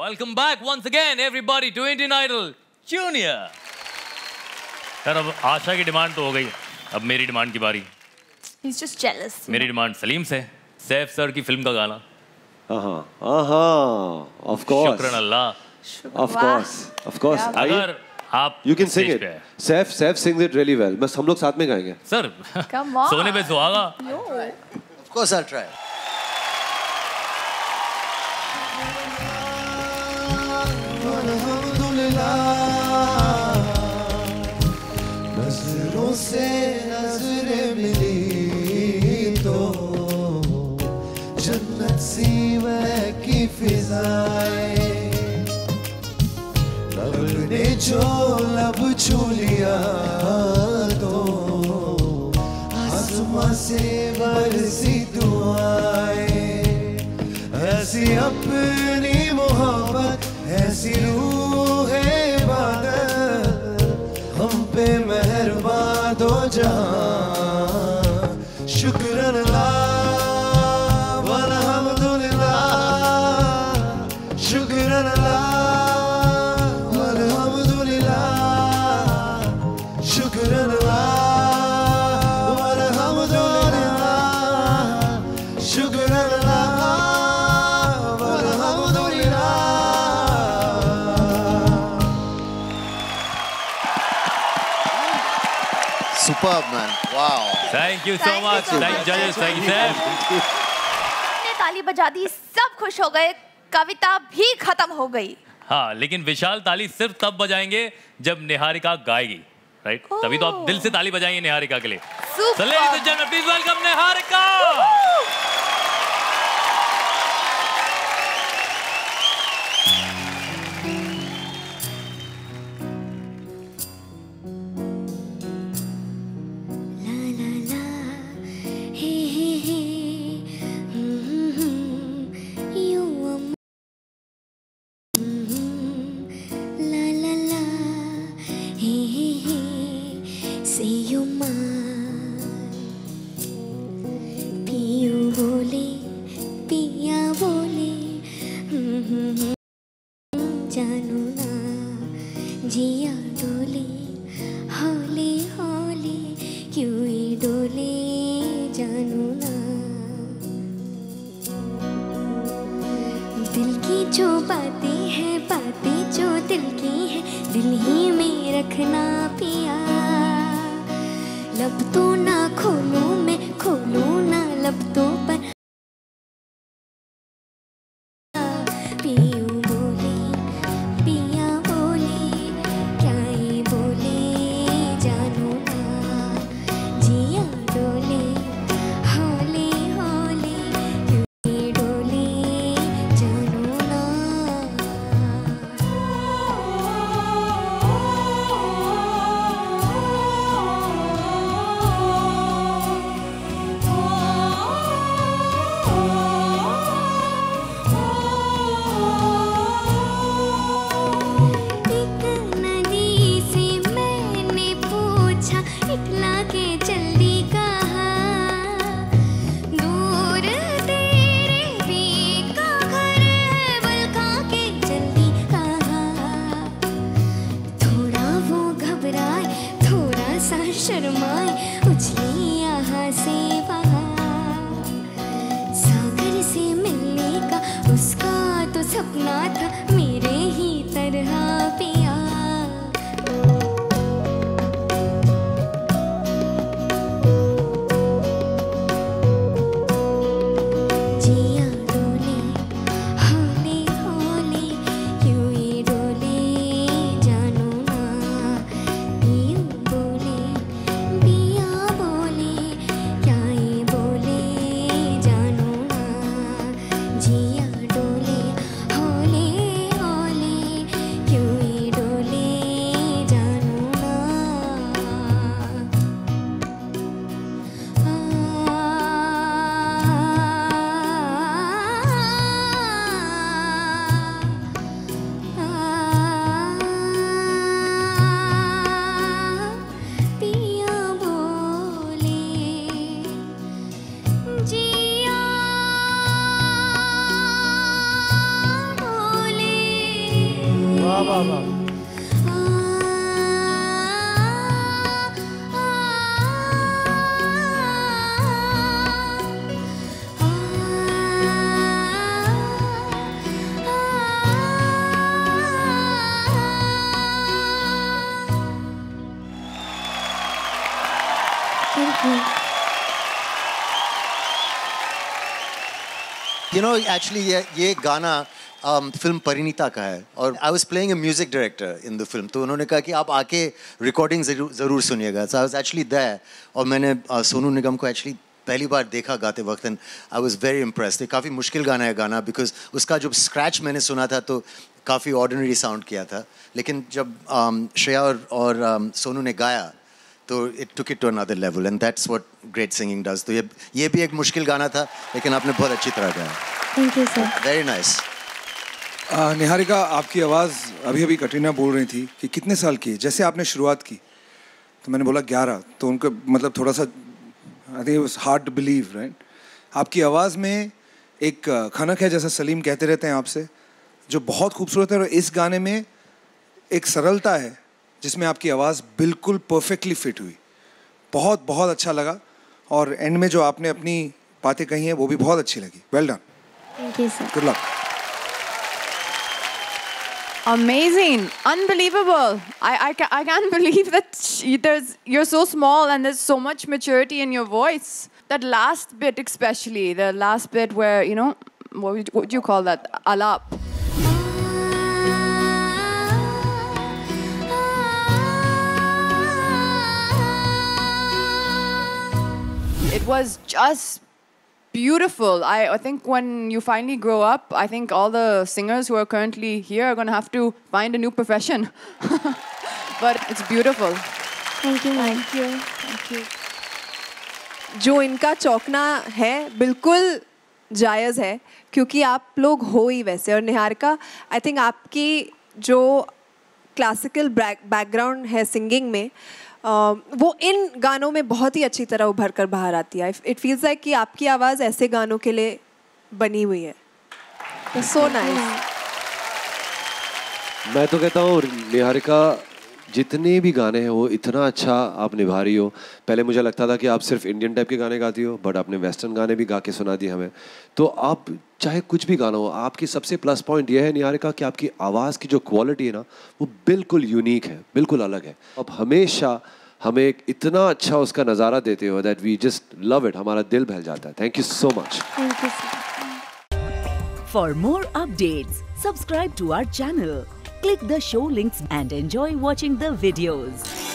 Welcome back once again, everybody, to Indian Idol Junior. Sir, अब आशा की demand तो हो गई, अब मेरी demand की बारी. He's just jealous. मेरी demand सलीम से, सैफ सर की फिल्म का गाना. Of course. शुक्र अल्लाह. Of course, of course. अगर आप you can sing it. Saif sings it really well. बस हम लोग साथ में गाएंगे. Sir, सोने पे सुहागा. Of course, I'll try. नजरों से नजरें मिली तो जन्नत सी महकी फिजाएं लगने जो लब छू लिया तो आसमां से बरसी दुआएं ऐसी अपनी मोहब्बत ऐसी रूह इबादत हम पे मेहरबा दो जहां शुक्र अल्लाह वलहम्दुलिल्लाह शुक्र अल्लाह वलहम्दुलिल्लाह शुक्र अल्लाह वलहम्दुलिल्लाह शुक्र Superb, man. Wow. Thank you so much. Thank you, judges. Thank you, sir. Tali Bajadi, सब खुश हो गए. कविता भी खत्म हो गई. हाँ, लेकिन विशाल ताली सिर्फ तब बजाएंगे जब निहारिका गाएगी, right? तभी तो आप दिल से ताली बजाएंगे निहारिका के लिए. Super. Ladies and gentlemen, please welcome Niharika. Allah Allah. You know, actually, ये गाना film Parinita ka hai. And I was playing a music director in the film. So उन्होंने कहा कि आप आके recording ज़रूर सुनिएगा. So I was actually there. और मैंने Sonu Nigam को actually पहली बार देखा गाते वक्त and I was very impressed. ये काफी मुश्किल गाना है गाना because उसका जब scratch मैंने सुना था तो काफी ordinary sound किया था. लेकिन जब Shreya और Sonu ने गाया तो it took it to another level and that's what great singing does. तो ये भी एक मुश्किल गाना था लेकिन आपने बहुत अच्छी तरह गाया. Thank you sir. Very nice. Niharika आपकी आवाज़ अभी कटरीना बोल रही थी कि कितने साल की जैसे आपने शुरुआत की तो मैंने बोला 11 तो उनको मतलब थोड़ा सा I think it's hard to believe right. आपकी आवाज़ में एक खनक है जैसा सलीम कहते रहते हैं आपसे जो बहुत खूबसूरत है और इस गाने में एक सरलता है जिसमें आपकी आवाज़ बिल्कुल परफेक्टली फिट हुई. बहुत बहुत अच्छा लगा और एंड में जो आपने अपनी बातें कही हैं वो भी बहुत अच्छी लगी. Well done. Thank you sir. Good luck. Amazing, unbelievable. I can't believe that you're so small and there's so much maturity in your voice. That last bit especially, the last bit where, you know, what would you call that? Alap. It was just beautiful. I think when you finally grow up, I think all the singers who are currently here are going to have to find a new profession. But it's beautiful. Thank you, ma'am. Thank you. Thank you. जो इनका चौकना है बिल्कुल जायज़ है क्योंकि आप लोग हो ही वैसे. और निहारिका I think आपकी जो क्लासिकल बैकग्राउंड है सिंगिंग में वो इन गानों में बहुत ही अच्छी तरह उभर कर बाहर आती है. इट फील्स लाइक कि आपकी आवाज़ ऐसे गानों के लिए बनी हुई है. So nice. मैं तो कहता हूँ निहारिका जितने भी गाने हैं वो इतना अच्छा आप निभा रही हो. पहले मुझे लगता था कि आप सिर्फ इंडियन टाइप के गाने गाती हो बट आपने वेस्टर्न गाने भी गा के सुना दिए हमें. तो आप चाहे कुछ भी गाना हो आपकी सबसे प्लस पॉइंट ये है निहारिका कि आपकी आवाज़ की जो क्वालिटी है ना वो बिल्कुल यूनिक है बिल्कुल अलग है. आप हमेशा हमें इतना अच्छा उसका नज़ारा देते हो that we just love it. हमारा दिल बहल जाता है. Thank you so much. Thank you, sir. For more updates, subscribe to our channel, click the show links and enjoy watching the videos.